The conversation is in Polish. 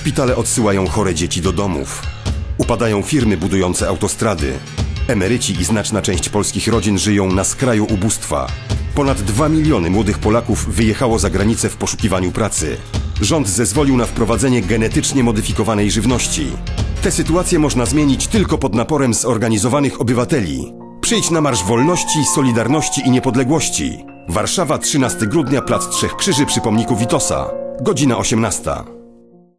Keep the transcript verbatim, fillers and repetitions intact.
Szpitale odsyłają chore dzieci do domów. Upadają firmy budujące autostrady. Emeryci i znaczna część polskich rodzin żyją na skraju ubóstwa. Ponad dwa miliony młodych Polaków wyjechało za granicę w poszukiwaniu pracy. Rząd zezwolił na wprowadzenie genetycznie modyfikowanej żywności. Tę sytuację można zmienić tylko pod naporem zorganizowanych obywateli. Przyjdź na Marsz Wolności, Solidarności i Niepodległości. Warszawa, trzynastego grudnia, Plac Trzech Krzyży przy pomniku Witosa. Godzina osiemnasta.